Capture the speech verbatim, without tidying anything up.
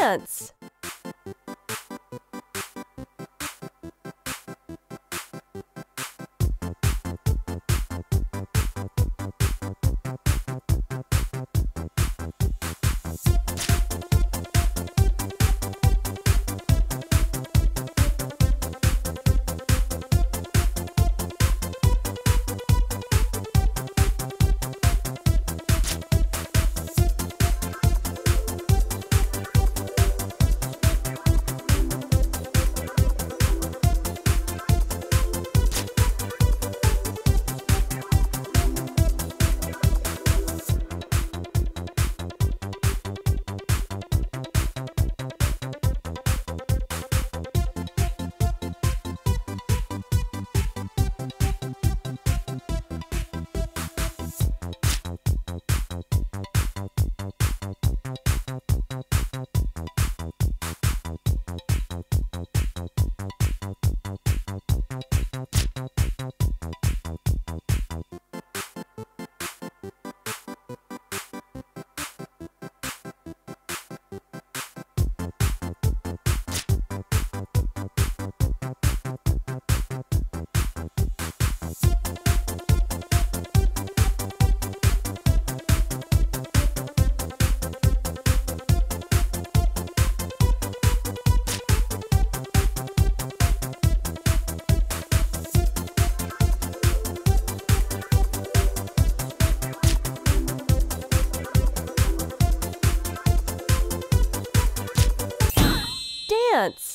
plants. Dance.